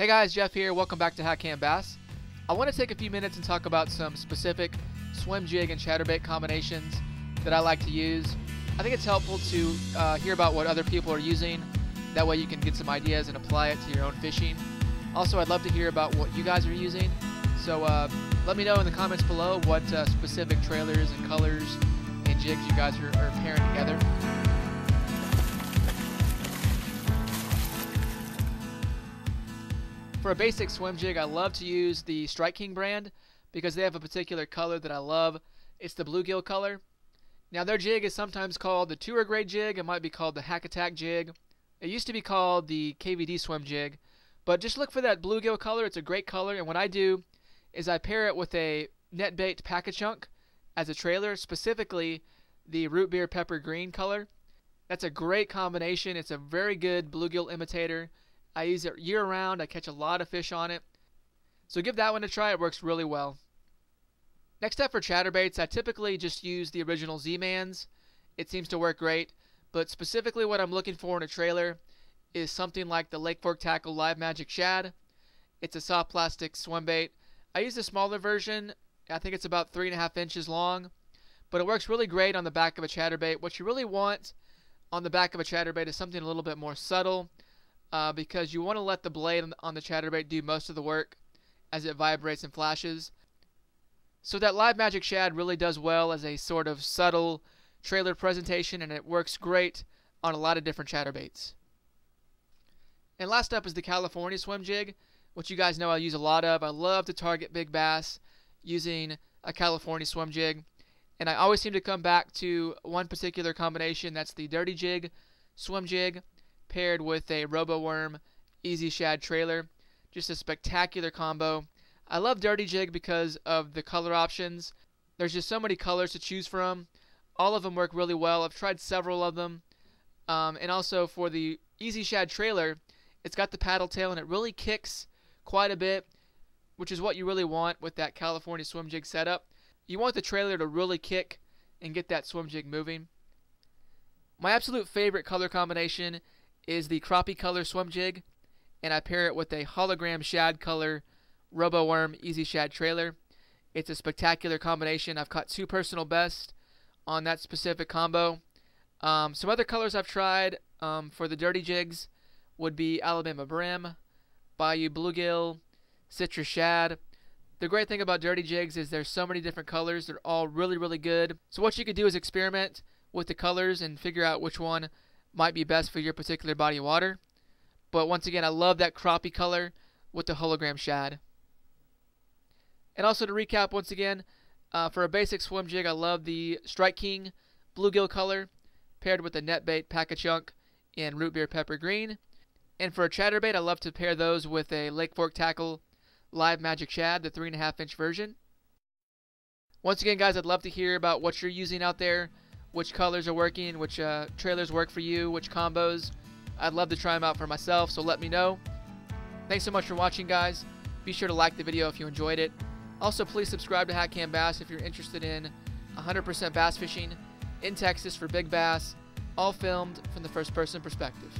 Hey guys, Jeff here. Welcome back to HatCamBass. I want to take a few minutes and talk about some specific swim jig and chatterbait combinations that I like to use. I think it's helpful to hear about what other people are using. That way you can get some ideas and apply it to your own fishing. Also, I'd love to hear about what you guys are using. So let me know in the comments below what specific trailers and colors and jigs you guys are pairing together. For a basic swim jig, I love to use the Strike King brand because they have a particular color that I love. It's the Bluegill color. Now their jig is sometimes called the Tour Grade Jig. It might be called the Hack Attack Jig. It used to be called the KVD Swim Jig. But just look for that Bluegill color. It's a great color. And what I do is I pair it with a Netbait Pack-A-Chunk as a trailer, specifically the Root Beer Pepper Green color. That's a great combination. It's a very good Bluegill imitator. I use it year-round. I catch a lot of fish on it. So give that one a try. It works really well. Next up for chatterbaits, I typically just use the original Z-Mans. It seems to work great. But specifically what I'm looking for in a trailer is something like the Lake Fork Tackle Live Magic Shad. It's a soft plastic swim bait. I use the smaller version. I think it's about 3.5 inches long. But it works really great on the back of a chatterbait. What you really want on the back of a chatterbait is something a little bit more subtle. Because you want to let the blade on the chatterbait do most of the work as it vibrates and flashes. So that Live Magic Shad really does well as a sort of subtle trailer presentation, and it works great on a lot of different chatterbaits. And last up is the California Swim Jig, which you guys know I use a lot of. I love to target big bass using a California Swim Jig, and I always seem to come back to one particular combination. That's the Dirty Jig Swim Jig paired with a RoboWorm Easy Shad trailer. Just a spectacular combo. I love Dirty Jig because of the color options. There's just so many colors to choose from. All of them work really well. I've tried several of them. And also for the Easy Shad trailer, it's got the paddle tail and it really kicks quite a bit, which is what you really want with that California Swim Jig setup. You want the trailer to really kick and get that swim jig moving. My absolute favorite color combination is the crappie color swim jig, and I pair it with a hologram shad color RoboWorm Easy Shad trailer. It's a spectacular combination. I've caught 2 personal best on that specific combo. Some other colors I've tried for the dirty jigs would be Alabama Brim, Bayou Bluegill, Citrus Shad. The great thing about dirty jigs is there's so many different colors. They're all really, really good. So what you could do is experiment with the colors and figure out which one might be best for your particular body of water. But once again, I love that crappie color with the hologram shad. And also to recap once again, for a basic swim jig, I love the Strike King Bluegill color paired with the Netbait Pack-A-Chunk and Root Beer Pepper Green. And for a chatterbait, I love to pair those with a Lake Fork Tackle Live Magic Shad, the 3.5 inch version. Once again, guys, I'd love to hear about what you're using out there, which colors are working, which trailers work for you, which combos. I'd love to try them out for myself, so let me know. Thanks so much for watching, guys. Be sure to like the video if you enjoyed it. Also, please subscribe to HatCamBass if you're interested in 100% bass fishing in Texas for big bass, all filmed from the first-person perspective.